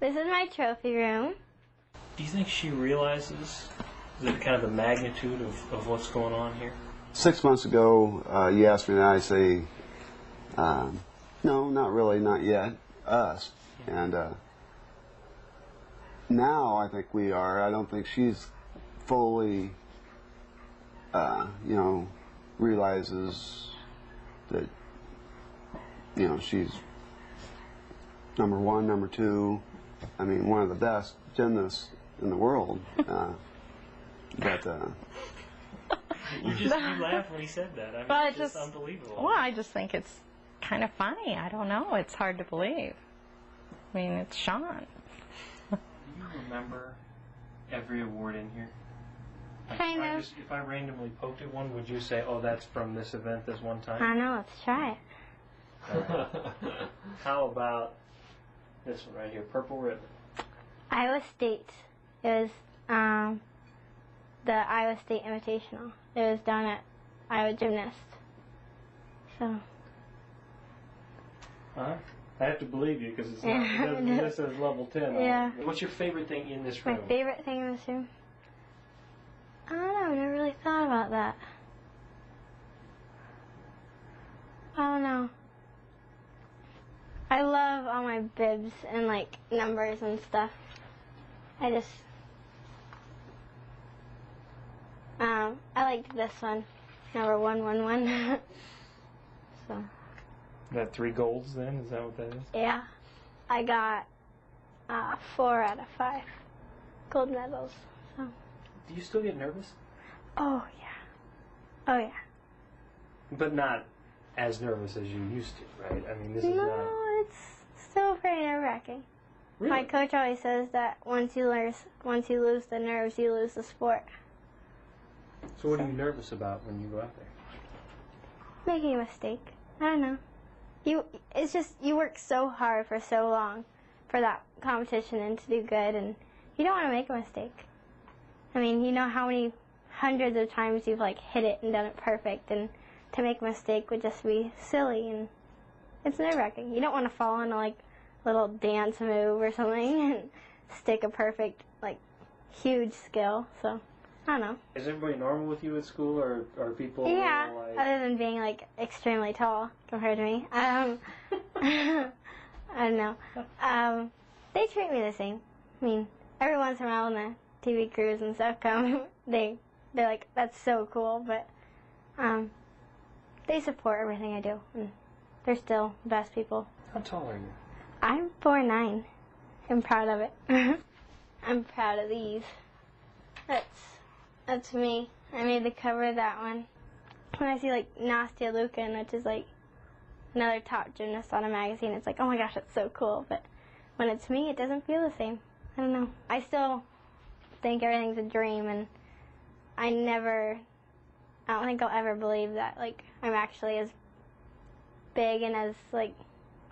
This is my trophy room. Do you think she realizes the kind of the magnitude of what's going on here? 6 months ago, you asked me, and I say, no, not really, not yet, us. And now I think we are. I don't think she's fully, you know, realizes that, you know, she's number one, number two. I mean, one of the best gymnasts in the world. You laughed when he said that. I mean, well, it's just unbelievable. Well, I just think it's kind of funny. I don't know. It's hard to believe. I mean, it's Sean. Do you remember every award in here? Like, kind of. If I randomly poked at one, would you say, oh, that's from this event this one time? I know. Let's try it. How about this one right here, Purple Ribbon? Iowa State. It was the Iowa State Invitational. It was down at Iowa Gymnast. So. Huh? I have to believe you because it's not. This is level 10. Yeah. What's your favorite thing in this room? My favorite thing in this room? I don't know. I've never really thought about that. I don't know. I love all my bibs and, like, numbers and stuff. I just, I liked this one, number 111. So. That 3 golds then? Is that what that is? Yeah. I got 4 out of 5 gold medals. So. Do you still get nervous? Oh, yeah. Oh, yeah. But not as nervous as you used to, right? I mean, this is not... It's still pretty nerve-wracking. Really? My coach always says that once you lose the nerves, you lose the sport. So what are you nervous about when you go out there? Making a mistake. I don't know. It's just you work so hard for so long for that competition and to do good, and you don't want to make a mistake. I mean, you know how many hundreds of times you've like hit it and done it perfect, and to make a mistake would just be silly and. It's nerve-wracking. You don't want to fall into, like, a little dance move or something and stick a perfect, like, huge skill. So, I don't know. Is everybody normal with you at school, or are people... Yeah, more, like... other than being, like, extremely tall compared to me. I don't know. They treat me the same. I mean, every once in a while when the TV crews and stuff come, they're like, that's so cool. But they support everything I do. And, they're still the best people. How tall are you? I'm 4'9". I'm proud of it. I'm proud of these. That's me. I made the cover of that one. When I see, like, Nastia Lucan, which is, like, another top gymnast on a magazine, it's like, oh, my gosh, that's so cool. But when it's me, it doesn't feel the same. I don't know. I still think everything's a dream, and I don't think I'll ever believe that, like, I'm actually as big and as, like,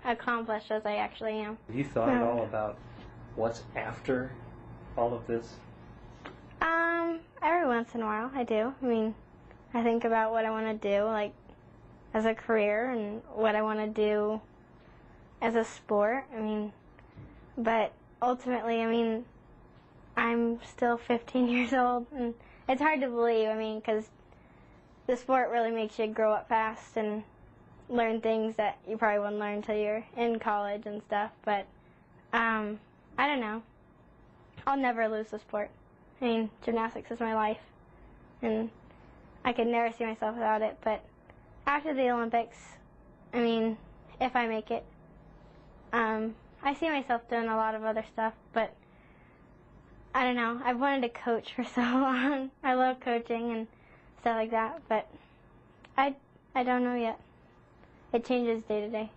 accomplished as I actually am. Have you thought at all about what's after all of this? Every once in a while I do. I mean, I think about what I want to do, like, as a career and what I want to do as a sport. I mean, but ultimately, I mean, I'm still 15 years old, and it's hard to believe, I mean, because the sport really makes you grow up fast and learn things that you probably wouldn't learn until you're in college and stuff, but I don't know. I'll never lose the sport. I mean, gymnastics is my life, and I could never see myself without it, but after the Olympics, I mean, if I make it, I see myself doing a lot of other stuff, but I don't know. I've wanted to coach for so long. I love coaching and stuff like that, but I don't know yet. It changes day to day.